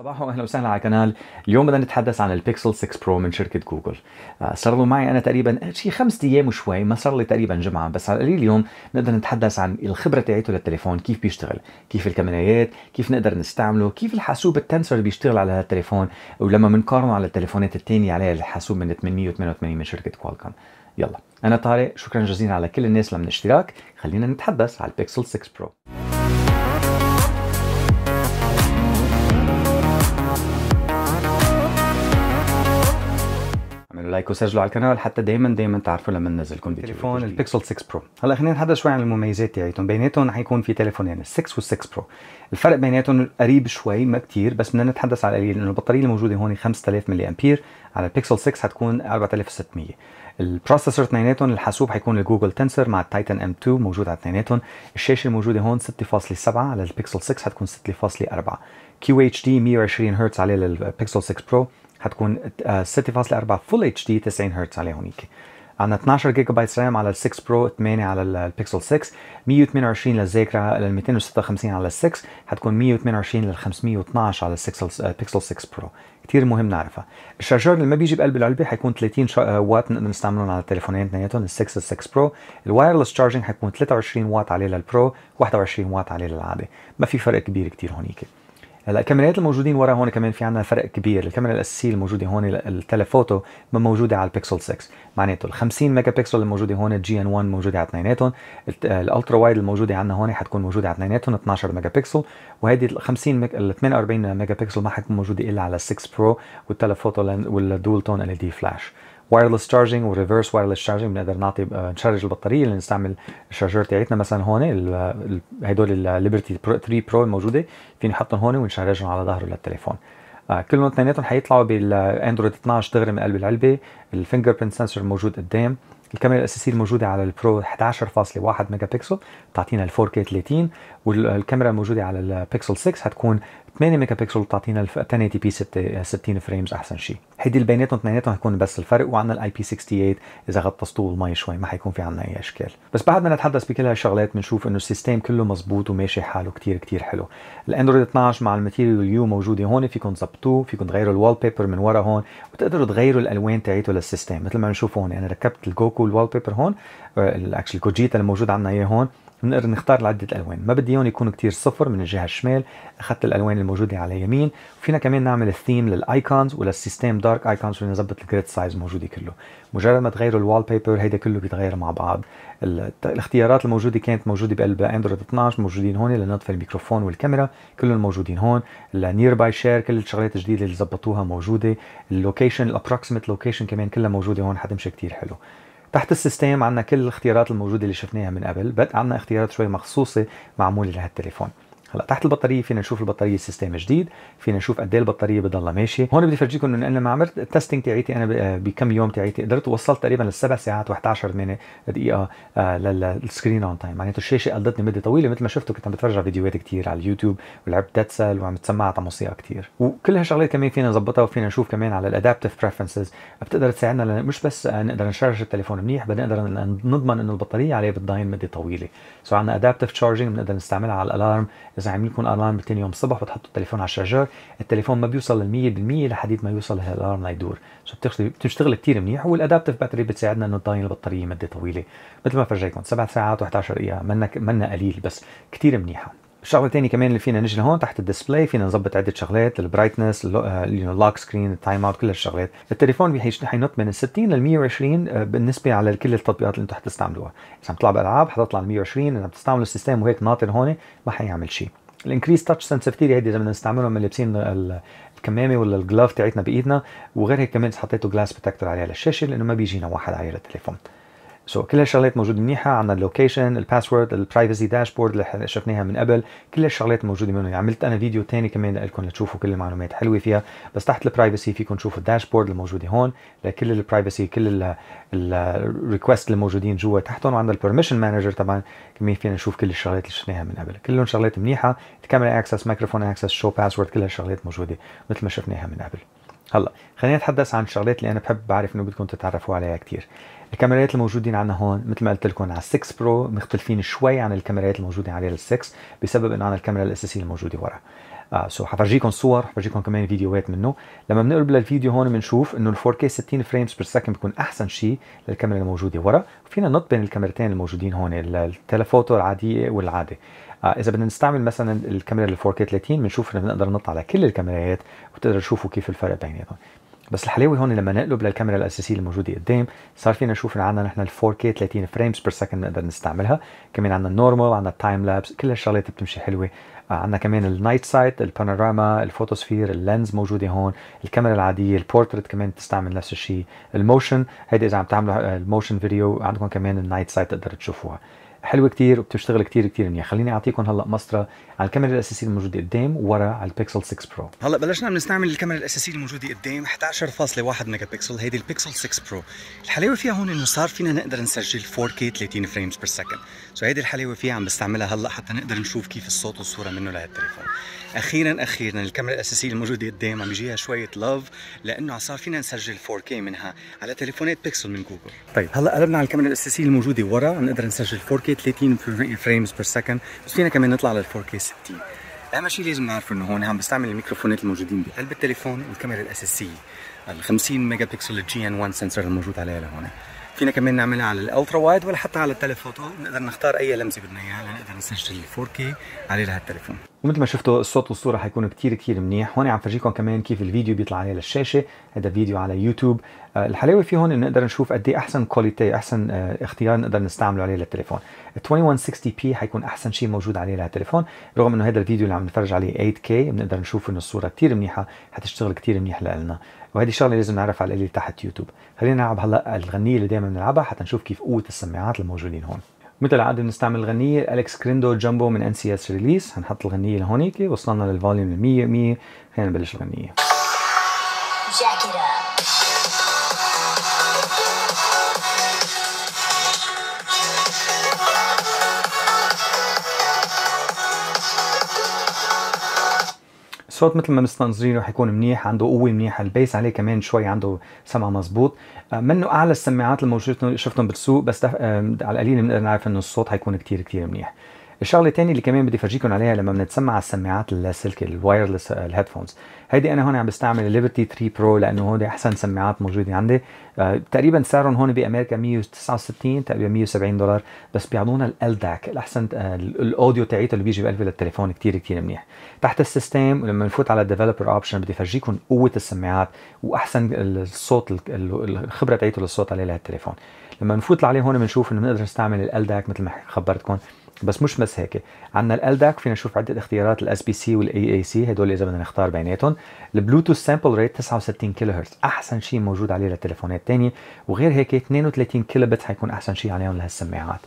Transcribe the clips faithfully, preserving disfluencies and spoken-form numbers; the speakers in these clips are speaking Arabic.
صباح واهلا وسهلا على القناه. اليوم بدنا نتحدث عن البيكسل ستة برو من شركه جوجل. صار له معي انا تقريبا شي خمس ايام وشوي، ما صار لي تقريبا جمعه، بس على القليل اليوم نقدر نتحدث عن الخبره تاعته للتليفون، كيف بيشتغل، كيف الكاميرايات، كيف نقدر نستعمله، كيف الحاسوب التنسر اللي بيشتغل على هذا التليفون، ولما بنقارنه على التليفونات الثانيه عليها الحاسوب من ثمانمئة وثمانية وثمانين من شركه كوالكوم. يلا، انا طارق، شكرا جزيلا على كل الناس اللي من الاشتراك. خلينا نتحدث على البيكسل ستة برو. لايك وسجلوا على القناه حتى دائما دائما تعرفوا لما ننزلكم فيديو. تليفون البيكسل ستة برو، هلا خلينا نتحدث شوي عن المميزات تاعتهم. بيناتهم حيكون في تليفونين، يعني ال6 وال6 برو. الفرق بيناتهم قريب شوي، ما كثير، بس بدنا نتحدث على القليل، انه البطاريه الموجوده هون خمسة آلاف ملي امبير، على البيكسل ستة حتكون أربعة آلاف وستمئة. البروسيسور اثنيناتهم، الحاسوب حيكون الجوجل تنسر مع التايتن إم تو موجود على اثنيناتهم. الشاشه الموجوده هون ستة فاصلة سبعة، على البيكسل ستة حتكون ستة فاصلة أربعة. كيو إتش دي مئة وعشرين هرتز على البيكسل ستة برو، حتكون ستة فاصلة أربعة فول اتش دي تسعين هرتز عليه هونيك. عندنا اثني عشر جيجا بايت رام على ال ستة برو، ثمانية على البيكسل ستة، مئة وثمانية وعشرين للذاكره، لل مئتين وستة وخمسين على ال ستة، حتكون مئة وثمانية وعشرين لل خمسمئة واثني عشر على البيكسل ستة برو. كثير مهم نعرفها. الشارجر اللي ما بيجي بقلب العلبه حيكون ثلاثين واط، نقدر نستعملهم على التليفونين اثنيناتهم، ال ستة وال ستة برو. الوايرلس تشارجنج حيكون ثلاثة وعشرين واط عليه للبرو، واحد وعشرين واط عليه للعادي، ما في فرق كبير كثير هونيك. هلا الكاميرات الموجودين ورا هون كمان في عندنا فرق كبير. الكاميرا الاساسيه الموجوده هون التليفوتو ما موجوده على البيكسل ستة، معناته ال خمسين ميجا بكسل الموجوده هون الجي ان واحد موجوده على اثنيناتهم. الالترا وايد الموجوده عندنا هون حتكون موجوده على اثنيناتهم اثني عشر ميجا بكسل، وهيدي ال خمسين ال ثمانية وأربعين ميجا بكسل ما حتكون موجوده الا على ال ستة برو والتليفوتو والدول تون ال دي فلاش. وايرلس تشارجنج وريفرس وايرلس تشارجنج، بنقدر نعطي نشارج البطاريه اللي نستعمل الشارجر تاعتنا. مثلا هون هدول الليبرتي ثلاثة برو الموجوده فيني نحطهم هون ونشارجهم على ظهره للتليفون. آه كلهم اثنيناتهم حيطلعوا بالاندرويد اثني عشر دغري من قلب العلبه. الفينجر برنت سنسور موجود قدام. الكاميرا الاساسيه الموجوده على البرو أحد عشر فاصلة واحد ميجا بكسل، بتعطينا ال فور كي ثلاثين، والكاميرا الموجوده على البيكسل ستة حتكون ثمانية ميجا بكسل، بتعطينا ألف وثمانين بي ستين فريمز احسن شيء. هيدي اللي بيناتهم اثنيناتهم حيكون بس الفرق. وعندنا الاي بي ستة وستين، اذا غطس طول المي شوي ما حيكون في عندنا اي اشكال. بس بعد ما نتحدث بكل هالشغلات بنشوف انه السيستم كله مزبوط وماشي حاله كثير كثير حلو. الاندرويد اثني عشر مع الماتيريال يو موجوده هون، فيكم تظبطوه، فيكم تغيروا الوال بيبر من ورا هون، وتقدروا تغيروا الالوان تاعيته للسيستم. مثل ما بنشوف هون انا ركبت الجوكو الوال بيبر هون، الاكشلي كوجيتا اللي موجود عندنا اياه هون، بنقدر نختار عدة الوان، ما بدي اياهم يكونوا كثير صفر من الجهه الشمال، اخذت الالوان الموجوده على اليمين. وفينا كمان نعمل الثيم للايكونز وللسيستم دارك ايكونز، ونظبط الجريد سايز موجوده كله. مجرد ما تغيروا الوال بيبر هيدا كله بيتغير مع بعض. الاختيارات الموجوده كانت موجوده بقلب اندرويد اثني عشر موجودين هون، لنطفي الميكروفون والكاميرا كلهم موجودين هون. النير باي شير كل الشغلات الجديده اللي ظبطوها موجوده. اللوكيشن الابروكسيميت لوكيشن كمان كلها موجوده هون، حتمشي كثير حلو. تحت السيستم عندنا كل الاختيارات الموجوده اللي شفناها من قبل، بس عندنا اختيارات شوي مخصوصه معموله لهالتليفون. هلا تحت البطاريه فينا نشوف البطاريه السيستم جديد، فينا نشوف قد ايه البطاريه بتضلها ماشيه. هون بدي فرجيكم انه انا ما عملت التستنج تاعيتي، انا بكم يوم تاعيتي قدرت وصلت تقريبا للسبع ساعات وأحد عشر دقيقه للسكرين اون تايم، معناته الشاشه قضتني مده طويله. مثل ما شفتوا كنت عم بتفرج على فيديوهات كثير على اليوتيوب، ولعبت ديد سيل، وعم تسمعت على موسيقى كثير، وكل هالشغلات كمان فينا نظبطها. وفينا نشوف كمان على الادابتيف بريفرنسز، بتقدر تساعدنا مش بس نقدر نشارج التليفون منيح، بدنا نقدر نضمن انه البطاريه عليه بتضاين مده طويله. سو عندنا ادابتيف تشارجنج بنقدر نستعملها على الالارم، اذا عامل لكم الارم ثاني يوم الصبح بتحطوا التليفون على الشارجر، التليفون ما بيوصل لل مئة بالمئة لحديد ما يوصل الالارم ليدور، سو بتشتغل كثير منيح. والادابتيف باتري بتساعدنا انه تضاين البطاريه مده طويله، مثل ما فرجيكم سبع ساعات وأحد عشر دقيقه، منا منا قليل بس كثير منيحه. الشغله الثانيه كمان اللي فينا نجي لهون تحت الديسبلاي فينا نظبط عده شغلات، البرايتنس، اللوك سكرين، التايم اوت، كل هالشغلات. التليفون حينط من ستين لل مئة وعشرين بالنسبه على كل التطبيقات اللي انتم حتستعملوها. اذا عم تلعب العاب حتطلع ال مئة وعشرين، اذا عم تستعملوا السيستم وهيك ناطر هون ما حيعمل شيء. الانكريز تاتش سنسيتيفيتي هيدي اذا بدنا نستعملهم من لابسين الكمامه ولا الجلاف تاعتنا بايدنا، وغير هيك كمان حطيتوا جلاس بروتكتور عليها للشاشه لانه ما بيجينا واحد عليها للتليفون. سو so, كل هالشغلات موجوده منيحه. عندنا اللوكيشن، الباسورد، البرايفسي داشبورد اللي شفناها من قبل، كل هالشغلات موجوده منهم. عملت انا فيديو ثاني كمان لكم لتشوفوا كل المعلومات حلوه فيها. بس تحت البرايفسي فيكم تشوفوا الداشبورد الموجوده هون لكل البرايفسي، كل الريكوست الموجودين جوا تحتهم. وعندنا البرميشن مانجر طبعا كمان فينا نشوف كل الشغلات اللي شفناها من قبل، كلهم شغلات منيحه. الكاميرا اكسس، مايكروفون اكسس، شو باسورد، كل هالشغلات موجوده مثل ما شفناها من قبل. هلا خلينا نتحدث عن الشغلات اللي انا بحب بعرف انه بدكم تتعرفوا عليها كثير. الكاميرات الموجودين عندنا هون مثل ما قلت لكم على ستة برو مختلفين شوي عن الكاميرات الموجوده عليها ال ستة، بسبب انه عن الكاميرا الاساسيه الموجوده ورا. آه سو حفرجيكم صور، حفرجيكم كمان فيديوهات منه. لما بنقلب للفيديو هون بنشوف انه الفور كيه ستين فريمز بير سكند بيكون احسن شيء للكاميرا الموجوده ورا، وفينا نط بين الكاميرتين الموجودين هون التلفوتو العاديه والعاده. آه اذا بدنا نستعمل مثلا الكاميرا ال فور كيه ثلاثين بنشوف انه بنقدر نط على كل الكاميرات وبتقدروا تشوفوا كيف الفرق بيناتهم. بس الحلاوه هون لما نقلب للكاميرا الاساسيه الموجوده قدام صار فينا نشوف ان عندنا نحن ال فور كيه ثلاثين فريمز بير سكند بنقدر نستعملها، كمان عندنا النورمال وعندنا التايم لابس، كل هالشغلات بتمشي حلوه. عندنا كمان النايت سايت، البانوراما، الفوتوسفير، اللينز موجوده هون، الكاميرا العاديه، البورتريت كمان بتستعمل نفس الشيء، الموشن، هيدي اذا عم تعملوا الموشن فيديو عندكم كمان النايت سايت تقدروا تشوفوها. حلوه كثير وبتشتغل كثير كثير منيح. خليني اعطيكم هلا مسطره على الكاميرا الاساسيه الموجوده قدام ورا على البيكسل ستة برو. هلا بلشنا بنستعمل الكاميرا الاساسيه الموجوده قدام احدعش فاصلة واحد ميجا بكسل، هيدي البيكسل ستة برو. الحلاوه فيها هون انه صار فينا نقدر نسجل فور كيه ثلاثين فريمز بير سكند، سو هيدي الحلاوه فيها عم بستعملها هلا حتى نقدر نشوف كيف الصوت والصوره منه لهالتليفون. اخيرا اخيرا الكاميرا الاساسيه الموجوده قدام عم يجيها شويه لاف لانه صار فينا نسجل فور كيه منها على تليفونات بيكسل من جوجل. طيب هلا قلبنا على الكاميرا الاساسيه الموجوده ورا نقدر نسجل فور كيه ثلاثين فريمز بير سكند، بس فينا كمان نطلع لل فور كيه ستين. اهم شيء لازم نعرف انه هون عم بستعمل الميكروفونات الموجودين بقلب التليفون والكاميرا الاساسيه ال خمسين ميجا بكسل جي إن واحد سنسور الموجود عليها لهون. فينا كمان نعملها على الالترا وايد ولا حتى على التليفوتو، نقدر نختار اي لمسه بدنا اياها لنقدر نسجل فور كيه عليه لهالتليفون. ومثل ما شفتوا الصوت والصوره حيكونوا كثير كثير منيح. هون عم فرجيكم كمان كيف الفيديو بيطلع عليه للشاشه، هذا فيديو على يوتيوب. الحلاوه فيه هون انه نقدر نشوف قد ايه احسن كواليتي، احسن اختيار نقدر نستعمله عليه للتليفون. ألف ومية وستين بي حيكون احسن شيء موجود عليه لهالتليفون، رغم انه هذا الفيديو اللي عم نتفرج عليه ايت كيه بنقدر نشوف انه الصوره كثير منيحه، حتشتغل كثير منيح لنا. وهذه شغله لازم نعرف على اللي تحت يوتيوب. خلينا نلعب هلا الغنيه اللي دائما بنلعبها حتى نشوف كيف قوه السماعات الموجودين هون. مثل العاده بنستعمل غنيه الكس كريندو جامبو من ان سي اس ريليس، هنحط الغنيه لهونيك، وصلنا للفوليوم مية مية، خلينا نبلش الغنيه. الصوت مثل ما مستنظرينه حيكون منيح، عنده قوه منيحه، البيس عليه كمان شوي عنده سمع مزبوط، منه اعلى السماعات الموجوده شفتهم بالسوق، بس على القليل بنقدر نعرف انه الصوت حيكون كثير كثير منيح. الشغله الثانيه اللي كمان بدي افرجيكم عليها لما بنتسمع على السماعات اللاسلكي الوايرلس الهيدفونز، هيدي انا هون عم بستعمل ليبرتي ثلاثة برو لانه هودي احسن سماعات موجوده عندي. أه تقريبا سعرهم هون بامريكا مية وتسعة وستين تقريبا مية وسبعين دولار، بس بيعطونا الالداك الاحسن، أه الاوديو تاعيته اللي بيجي بقلبه للتليفون كثير كثير منيح. تحت السيستم ولما نفوت على الديفلوبر اوبشن بدي افرجيكم قوه السماعات واحسن الصوت، الخبره تاعيته للصوت عليه لهالتليفون. لما نفوت عليه هون بنشوف انه بنقدر نستعمل الالداك مثل ما خبرتكم، بس مش بس هيك، عندنا الالداك فينا نشوف عده اختيارات، الاس بي سي والاي اي سي، هدول اذا بدنا نختار بيناتهم. البلوتوث سامبل ريت تسعة وستين كيلو هرتز احسن شيء موجود عليه للتليفونات الثانيه، وغير هيك اثنين وثلاثين كيلو بت حيكون احسن شيء عليهم لهالسماعات.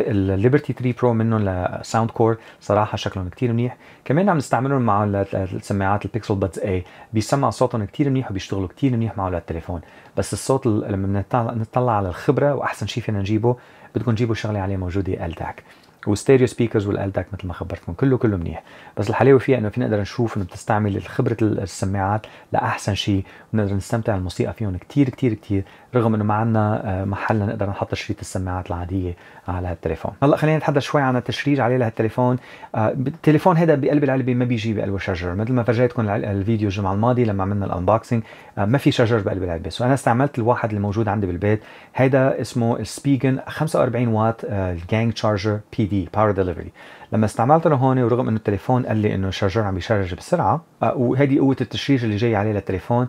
الليبرتي ثلاثة برو منهم لساوند كور صراحه شكلهم كثير منيح، كمان عم نستعملهم مع السماعات البيكسل بادز اي، بيسمع صوتهم كثير منيح وبيشتغلوا كثير منيح معه للتليفون، بس الصوت لما نطلع على الخبره واحسن شيء فينا نجيبه بدكم تجيبوا شغله عليه موجوده الداك. والستيريو سبيكرز والالداك مثل ما خبرتكم كله كله منيح، بس الحلاوه فيها انه فينا نقدر نشوف انه بتستعمل خبره السماعات لاحسن شيء، ونقدر نستمتع الموسيقى فيهم كثير كثير كثير، رغم انه ما عندنا محل نقدر نحط شريط السماعات العاديه على هالتليفون. هلا خلينا نتحدث شوي عن التشريج عليه لهالتليفون. التليفون هذا بقلب العلبه ما بيجي بقلبه شجر، مثل ما فرجيتكم الفيديو الجمعه الماضيه لما عملنا الانبوكسنج ما في شجر بقلب العلبه، سو انا استعملت الواحد اللي موجود عندي بالبيت، هذا اسمه سبيجن خمسة وأربعين واط الجانج تشارجر بي دي باور ديليفري. لما استعملته هون ورغم انه التليفون قال لي انه الشارجر عم يشارج بسرعه، وهذه قوه التشريج اللي جاي عليه للتليفون،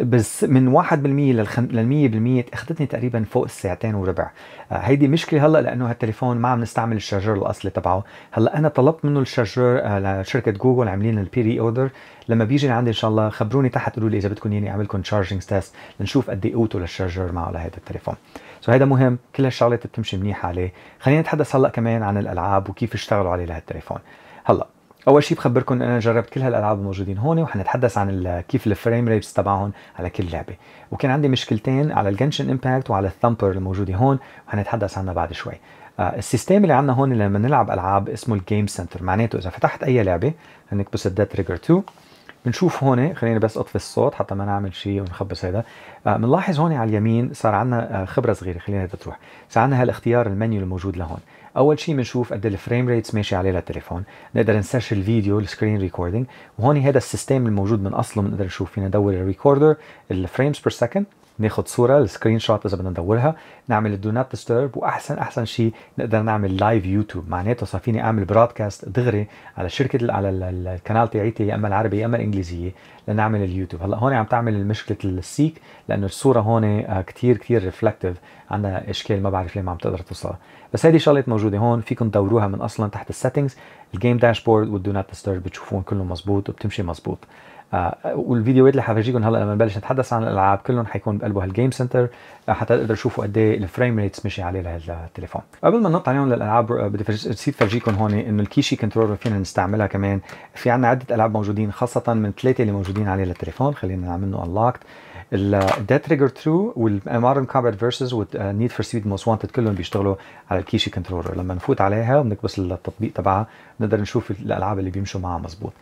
بس من واحد بالمية لل مية بالمية اخذتني تقريبا فوق الساعتين وربع. هيدي مشكله هلا لانه هالتليفون ما عم نستعمل الشارجر الاصلي تبعه. هلا انا طلبت منه الشارجر لشركه جوجل، عاملين البيري اوردر، لما بيجي عندي ان شاء الله خبروني تحت قولوا لي اذا بدكم ياني اعمل لكم تشارجنج تيست لنشوف قد ايه قوته للشارجر معه لهذا التليفون. سو هيدا مهم، كل هالشغلات بتمشي منيح عليه. خلينا نتحدث هلا كمان عن الالعاب وكيف اشتغلوا عليه لهالتليفون. هلا اول شيء بخبركم ان انا جربت كل هالالعاب الموجودين هون، وحنتحدث عن كيف الفريم ريتس تبعهم على كل لعبه، وكان عندي مشكلتين على الجنشن امباكت وعلى الثامبر الموجوده هون، وحنتحدث عنها بعد شوي. السيستم اللي عندنا هون لما نلعب العاب اسمه الجيم سنتر، معناته اذا فتحت اي لعبه هنكبس الديد تريجر اثنين، بنشوف هون، خليني بس اطفي الصوت حتى ما نعمل شيء ونخبص هذا، بنلاحظ هون على اليمين صار عندنا خبره صغيره، خلينا هيدا تروح، صار عندنا هالاختيار المنيو الموجود لهون، اول شيء بنشوف قد الفريم ريتس ماشي عليه للتليفون، نقدر نسجل الفيديو السكرين ريكوردينج، وهون هذا السيستم الموجود من اصله بنقدر نشوف فينا ندور الريكوردر، الفريمز بير سكند، ناخذ صوره السكرين شوت اذا بدنا ندورها، نعمل دو نوت ديسترب، واحسن احسن شيء نقدر نعمل لايف يوتيوب، معناته صار فيني اعمل برودكاست دغري على شركه على القناه تاعتي، يا اما العربي يا اما الانجليزيه لنعمل اليوتيوب. هلا هون عم تعمل مشكله السيك لانه الصوره هون كثير كثير ريفلكتيف، عندها اشكال ما بعرف ليه ما عم تقدر توصلها، بس هذه شغله موجوده هون فيكم تدوروها من اصلا تحت السيتنجز، الجيم داشبورد والدو نوت ديسترب بتشوفون كلهم مزبوط وبتمشي مزبوط. آه والفيديوهات اللي حفرجيكم هلا لما نبلش نتحدث عن الالعاب كلهم حيكون بقلبه هالجيم سنتر حتى تقدروا تشوفوا قد ايه الفريم ريتس ماشي عليه لهالتليفون. قبل ما ننط عليهم للالعاب بدي نسيت فرجيكم هون انه الكيشي كنترولر فينا نستعملها كمان، في عندنا عده العاب موجودين خاصه من ثلاثه اللي موجودين عليه للتليفون، خلينا نعمل له انلوكت، الديد تريجر تو والمودرن كومبات فيرسز والنيد فور سبيد موست وانتد كلهم بيشتغلوا على الكيشي كنترولر، لما نفوت عليها وبنكبس التطبيق تبعها بنقدر نشوف الالعاب اللي بيمشوا معها مزبوط.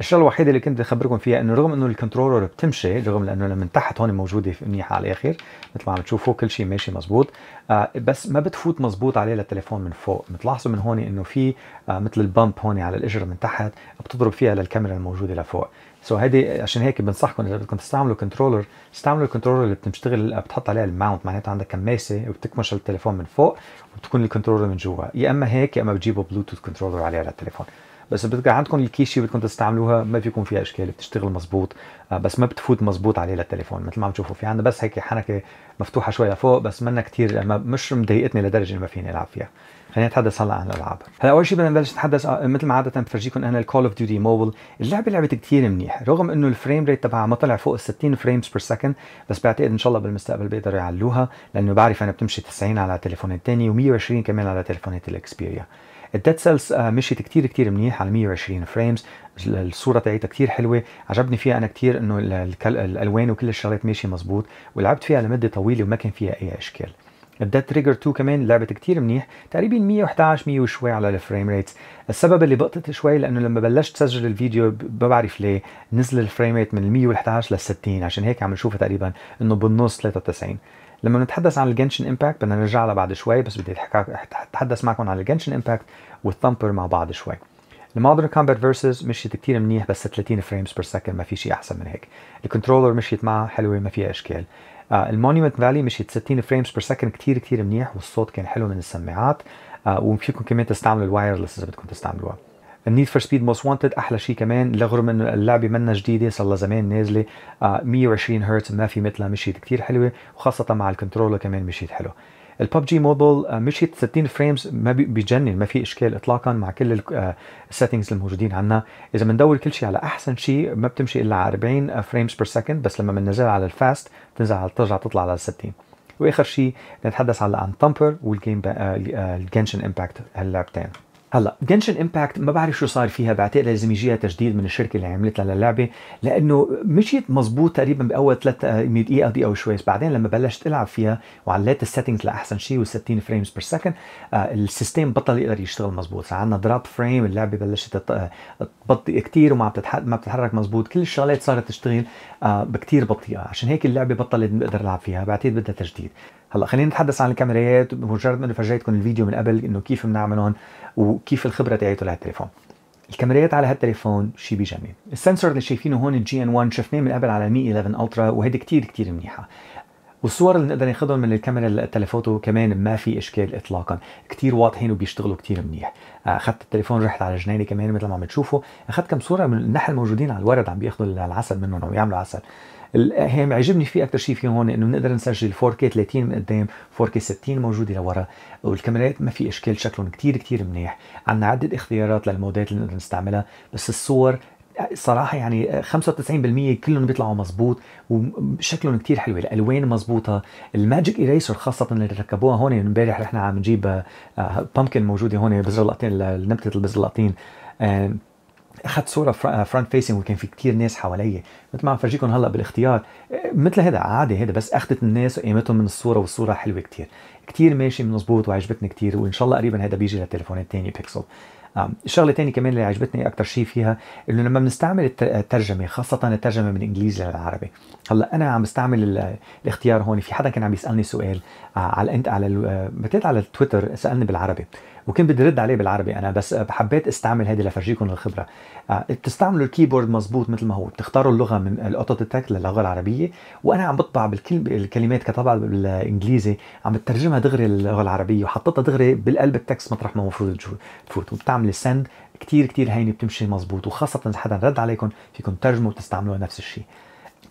الشغله الوحيده اللي كنت اخبركم فيها انه رغم انه الكنترولر بتمشي، رغم لانه من تحت هون موجوده منيحه على الاخر مثل ما عم تشوفوا كل شيء ماشي مزبوط، آه بس ما بتفوت مزبوط عليه للتليفون من فوق، بتلاحظوا من هون انه في آه مثل البامب هون على الاجر من تحت بتضرب فيها للكاميرا الموجوده لفوق، سو هيدي عشان هيك بنصحكم اذا بدكم تستعملوا كنترولر استعملوا الكنترولر اللي بتشتغل بتحط عليها الماونت، معناته عندك كماسه وبتكمش التليفون من فوق وبتكون الكنترولر من جوا، يا اما هيك يا اما بتجيبوا بلوتوث كنترولر عليها للتليفون. بس بتبقى عندكم الكيشي بدكم تستعملوها ما فيكم فيها اشكال، بتشتغل مزبوط بس ما بتفوت مزبوط عليه للتليفون، مثل ما عم تشوفوا في عندنا بس هيك حنكه مفتوحه شوي لفوق، بس منا كثير مش مضايقتني لدرجه ما فيني العب فيها. خلينا نتحدث هلا عن الالعاب. هلا اول شيء بدنا نبلش نتحدث مثل ما عاده بفرجيكم انا الكول اوف ديوتي موبايل، اللعبه لعبت كثير منيح، رغم انه الفريم ريت تبعها ما طلع فوق ال ستين فريمز بير سكند، بس بعتقد ان شاء الله بالمستقبل بيقدروا يعلوها، لانه بعرف انا بتمشي تسعين على تليفوني الثاني و120 كمان على تليفونات الاكسبيريا. الديد سيلز مشيت كثير كثير منيح على مية وعشرين فريمز، الصوره تاعتها كثير حلوه، عجبني فيها انا كثير انه الالوان وكل الشغلات ماشي مزبوط، ولعبت فيها لمده طويله وما كان فيها اي اشكال. الديد تريجر تو كمان لعبت كثير منيح، تقريبا مية وأحد عشر مية وشوي على الفريم ريتس، السبب اللي بقطت شوي لانه لما بلشت سجل الفيديو ما بعرف ليه نزل الفريم ريت من مية وأحد عشر لل ستين، عشان هيك عم نشوفها تقريبا انه بالنص ثلاثة وتسعين. لما نتحدث عن الجنشن امباكت بدنا نرجع لها بعد شوي، بس بدي اتحدث معكم عن الجنشن امباكت والثامبر مع بعض شوي. المودرن كومبات فيرسز مشيت كثير منيح بس ثلاثين فريمز بير سكند، ما في شيء احسن من هيك. الكنترولر مشيت معها حلوه ما فيها اشكال. آه المونيومنت فالي مشيت ستين فريمز بير سكند كثير كثير منيح، والصوت كان حلو من السماعات، آه وفيكم كمان تستعملوا الوايرلس اذا بدكم تستعملوها. النيد فور سبيد موست وانتد احلى شيء كمان، رغم انه اللعبه منا جديده صار لها زمان نازله، آه مية وعشرين هرتز ما في مثلها، مشيت كثير حلوه وخاصه مع الكنترولر كمان مشيت حلو. الببجي موبايل مشيت ستين فريمز ما بيجنن، ما في اشكال اطلاقا مع كل السيتنجز الموجودين عندنا، اذا بندور كل شيء على احسن شيء ما بتمشي الا على أربعين فريمز بير سكند، بس لما بننزلها على الفاست بتنزل على ترجع تطلع على ستين. واخر شيء نتحدث على عن ثامبر والجيم الجنشن امباكت هاللعبتين. هلا جنشن امباكت ما بعرف شو صار فيها، بعتقد لازم يجيها تجديد من الشركه اللي عملتها للعبه، لانه مشيت مزبوط تقريبا باول ثلاث دقيقه دقيقه وشوي، بعدين لما بلشت العب فيها وعليت السيتنجز لاحسن شيء وال60 فريمز بير سكند السيستم بطل يقدر يشتغل مزبوط، صار عندنا دروب فريم، اللعبه بلشت تبطئ كثير وما ما بتتحرك مزبوط، كل الشغلات صارت تشتغل بكثير بطيئه، عشان هيك اللعبه بطلت نقدر نلعب فيها، بعتقد بدها تجديد. هلا خلينا نتحدث عن الكاميرات، مجرد انه فرجيتكم الفيديو من قبل انه كيف بنعملهم وكيف الخبره تاعته لهالتليفون. الكاميرات على هالتليفون شيء بيجنن، السنسور اللي شايفينه هون الجي ان واحد شفناه من قبل على مي إحدى عشر الترا وهيدي كثير كثير منيحه، والصور اللي نقدر ناخذهم من الكاميرا التليفوتو كمان ما في اشكال اطلاقا، كثير واضحين وبيشتغلوا كثير منيح. اخذت التليفون رحت على جنينه كمان مثل ما عم تشوفوا، اخذت كم صوره من النحل موجودين على الورد عم بياخذوا العسل منهم او يعملوا عسل. هي عجبني فيه اكثر شيء فيه هون انه بنقدر نسجل فور كي ثلاثين من قدام، فور كي ستين موجوده لورا، والكاميرات ما في اشكال شكلهم كثير كثير منيح، عندنا عده اختيارات للمودات اللي نقدر نستعملها، بس الصور صراحه يعني خمسة وتسعين بالمية كلهم بيطلعوا مزبوط وشكلهم كثير حلوه، الالوان مزبوطه، الماجيك ايريسر خاصه اللي ركبوها هون امبارح نحن عم نجيب بامكن موجوده هون بذر اللقطين نبته البذر اللقطين، اخذت صوره فرونت فيسنج وكان في كثير ناس حوالي، مثل ما عم فرجيكم هلا بالاختيار مثل هذا عادي هذا، بس اخذت الناس وقيمتهم من الصوره والصوره حلوه كثير، كثير ماشي مزبوط وعجبتني كثير، وان شاء الله قريبا هذا بيجي للتليفونات الثانيه بيكسل. الشغله الثانيه كمان اللي عجبتني اكثر شيء فيها انه لما بنستعمل الترجمه خاصه الترجمه من الانجليزي للعربي، هلا انا عم بستعمل الاختيار هون، في حدا كان عم يسالني سؤال على على على التويتر سالني بالعربي وكان بدي رد عليه بالعربي انا، بس حبيت استعمل هذه لفرجيكم الخبره. بتستعملوا الكيبورد مزبوط مثل ما هو، بتختاروا اللغه من الاوتو ديتكت للغه العربيه، وانا عم بطبع بالكلمات كطبع بالانجليزي عم بترجمها دغري للغه العربيه وحطيتها دغري بالقلب التكست مطرح ما المفروض تفوت، وبتعمل سند كثير كثير هينه بتمشي مزبوط، وخاصه اذا حدا رد عليكم فيكم ترجموا وتستعملوها نفس الشيء.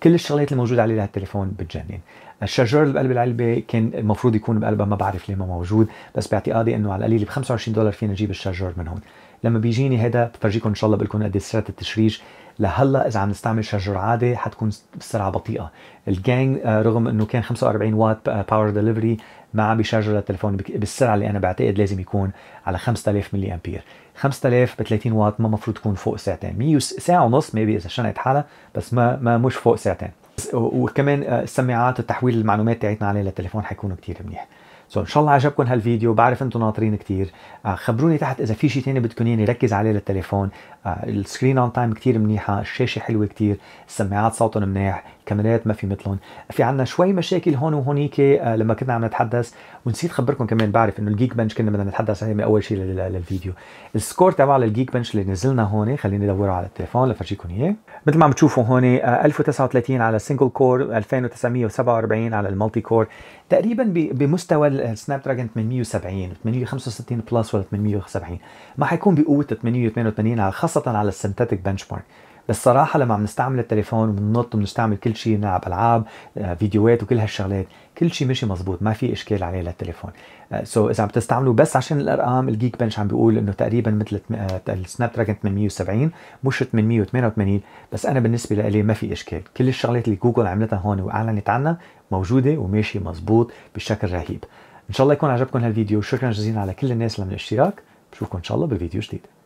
كل الشغلات الموجوده عليه لهالتليفون بتجنن. الشارجر اللي بقلب العلبه كان المفروض يكون بقلبها، ما بعرف ليه ما موجود، بس باعتقادي انه على القليل ب خمسة وعشرين دولار فينا نجيب الشارجر من هون. لما بيجيني هذا بفرجيكم ان شاء الله، بقول لكم قد ايه سرعه التشريج. لهلا اذا عم نستعمل شارجر عادي حتكون السرعه بطيئه. الجانج رغم انه كان خمسة وأربعين واط باور دليفري ما عم بيشارجر التليفون بالسرعه اللي انا بعتقد لازم يكون على خمسة آلاف ملي امبير. خمسة آلاف ب ثلاثين واط ما المفروض تكون فوق ساعتين، مية ساعه ونص ميبي اذا شنقت حالها، بس ما ما مش فوق ساعتين. وكمان السماعات وتحويل المعلومات تاعتنا عليه للتليفون حيكونوا كثير منيح. سو ان شاء الله عجبكم هالفيديو، بعرف انتم ناطرين كثير. خبروني تحت اذا في شيء ثاني بدكم اياه ركز عليه للتليفون. السكرين اون تايم كثير منيحه، الشاشه حلوه كثير، السماعات صوتهم منيح، الكاميرات ما في مثلهم. في عندنا شوي مشاكل هون وهونيك لما كنا عم نتحدث، ونسيت خبركم كمان بعرف انه الجيك بنش كنا بدنا نتحدث عليه اول شيء للفيديو. السكور تبع للجيك بنش اللي نزلنا هون، خليني ادوره على التليفون لفرجيكم اياه. مثل ما عم تشوفوا هون ألف وتسعة وثلاثين على السنجل كور، ألفين وتسعمية وسبعة وأربعين على المالتي كور، تقريبا بمستوى السناب دراجون ثمانمية وسبعين، ثمانمية وخمسة وستين بلس ولا ثمانمية وسبعين، ما حيكون بقوه ثمانمية وثمانية وثمانين خاصه على السنتاتيك بنش مارك. بس صراحه لما عم نستعمل التليفون وبننط وبنستعمل كل شيء، نلعب العاب، فيديوهات وكل هالشغلات، كل شيء ماشي مزبوط، ما في اشكال عليه للتليفون. سو اذا عم تستعملوا بس عشان الارقام، الجيك بنش عم بيقول انه تقريبا مثل السناب دراجون ثمانمية وسبعين مش ثمانمية وثمانية وثمانين، بس انا بالنسبه لي ما في اشكال، كل الشغلات اللي جوجل عملتها هون واعلنت عنها موجوده وماشي مزبوط بشكل رهيب. ان شاء الله يكون عجبكم هالفيديو، شكرا جزيلا على كل الناس اللي من الاشتراك، بشوفكم ان شاء الله بالفيديو جديد.